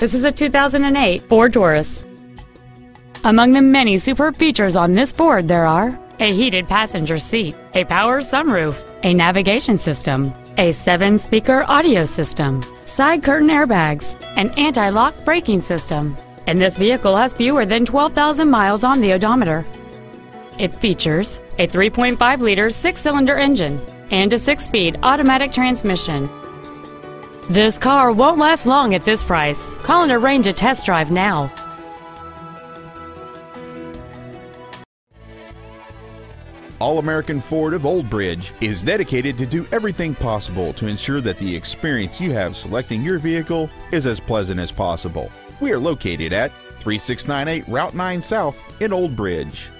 This is a 2008 Ford Taurus. Among the many superb features on this Ford there are a heated passenger seat, a power sunroof, a navigation system, a 7-speaker audio system, side curtain airbags, an anti-lock braking system, and this vehicle has fewer than 12,000 miles on the odometer. It features a 3.5-liter 6-cylinder engine and a 6-speed automatic transmission. This car won't last long at this price. Call and arrange a test drive now. All-American Ford of Old Bridge is dedicated to do everything possible to ensure that the experience you have selecting your vehicle is as pleasant as possible. We are located at 3698 Route 9 South in Old Bridge.